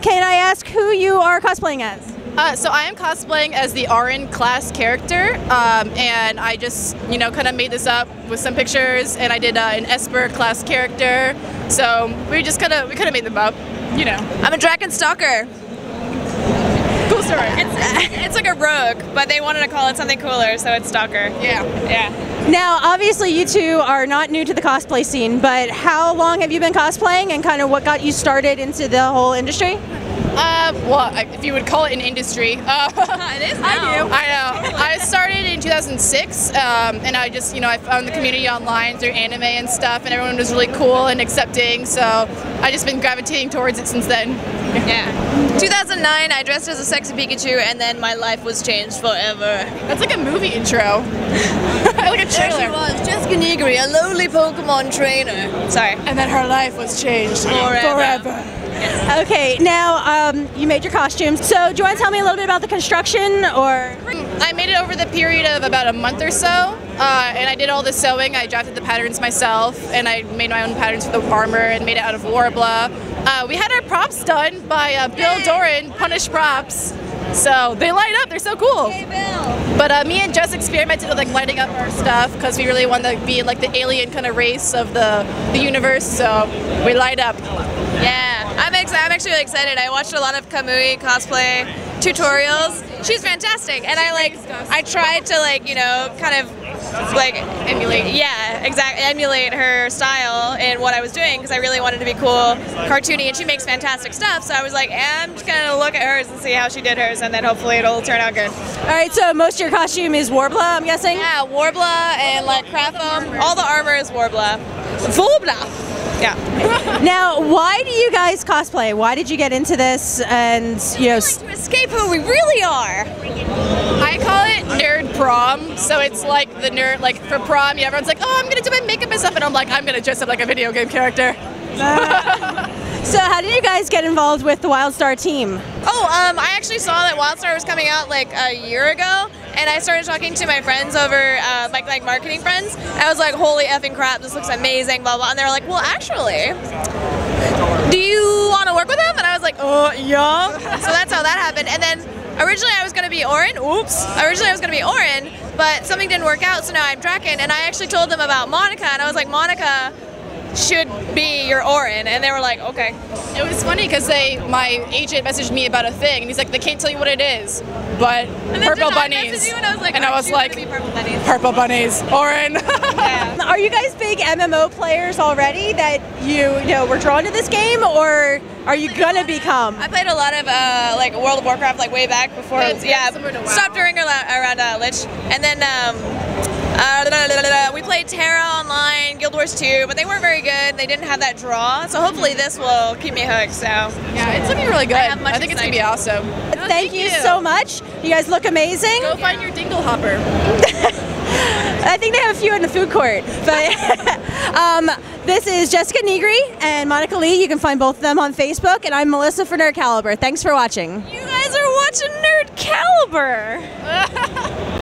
Can I ask who you are cosplaying as? So I am cosplaying as the Aurin class character, and I just, you know, kind of made this up with some pictures, and I did an Esper class character, so we just kind of, made them up, you know. I'm a Dragonstalker. Cool story. It's like a rogue, but they wanted to call it something cooler, so it's Stalker. Yeah. Yeah. Now, obviously you two are not new to the cosplay scene, but how long have you been cosplaying, and kind of what got you started into the whole industry? Well, if you would call it an industry. It is now. I know. I started in 2006, and I just, you know, I found the community online through anime and stuff, and everyone was really cool and accepting, so I've just been gravitating towards it since then. Yeah. 2009, I dressed as a sexy Pikachu, and then my life was changed forever. That's like a movie intro. Like a trailer. There she was, Jessica Nigri, a lonely Pokemon trainer. Sorry. And then her life was changed forever. Yes. Okay, now you made your costumes, so do you want to tell me a little bit about the construction, or? I made it over the period of about a month or so, and I did all the sewing. I drafted the patterns myself, and I made my own patterns for the armor and made it out of Worbla. We had our props done by Bill Doran, Punished Props, so they light up. They're so cool. Hey, Bill. But me and Jess experimented with like lighting up our stuff because we really wanted to be like the alien kind of race of the universe, so we light up. Yeah, I'm actually really excited. I watched a lot of Kamui cosplay tutorials. She's fantastic, and I tried to like, you know, kind of like emulate. Yeah, exactly, emulate her style and what I was doing because I really wanted to be cool, cartoony, and she makes fantastic stuff. So I was like, I'm just gonna look at hers and see how she did hers, and then hopefully it'll turn out good. All right, so most of your costume is Worbla, I'm guessing. Yeah, Worbla and like craft foam. All the armor is Worbla. Worbla. Yeah. Now, why do you guys cosplay? Why did you get into this? And you know, like to escape who we really are. I call it nerd prom. So it's like the nerd, like for prom, yeah, everyone's like, oh, I'm gonna do my makeup and stuff, and I'm like, I'm gonna dress up like a video game character. So how did you guys get involved with the WildStar team? Oh, I actually saw that WildStar was coming out like a year ago, and I started talking to my friends over, like marketing friends. I was like, holy effing crap, this looks amazing, blah, blah, and they were like, well, actually, do you want to work with them? And I was like, oh, yeah. So that's how that happened, and then originally I was going to be Orin, oops, but something didn't work out, so now I'm Draken, and I actually told them about Monika, and I was like, Monika should be your Aurin, and they were like, okay. It was funny because my agent messaged me about a thing, and he's like, they can't tell you what it is, but purple bunnies. And I was like, purple bunnies, Aurin. Yeah. Are you guys big MMO players already that you know were drawn to this game, or are you gonna become? I played a lot of like World of Warcraft, like way back before. Yeah, stopped during around Lich, and then. We played Terra online, Guild Wars 2, but they weren't very good. They didn't have that draw, so hopefully this will keep me hooked. So yeah, it's gonna be really good. I think it's gonna be awesome. Thank you so much. You guys look amazing. Go find your dingle hopper. I think they have a few in the food court. But this is Jessica Nigri and Monika Lee. You can find both of them on Facebook, and I'm Melissa for Nerd Caliber. Thanks for watching. You guys are watching Nerd Caliber.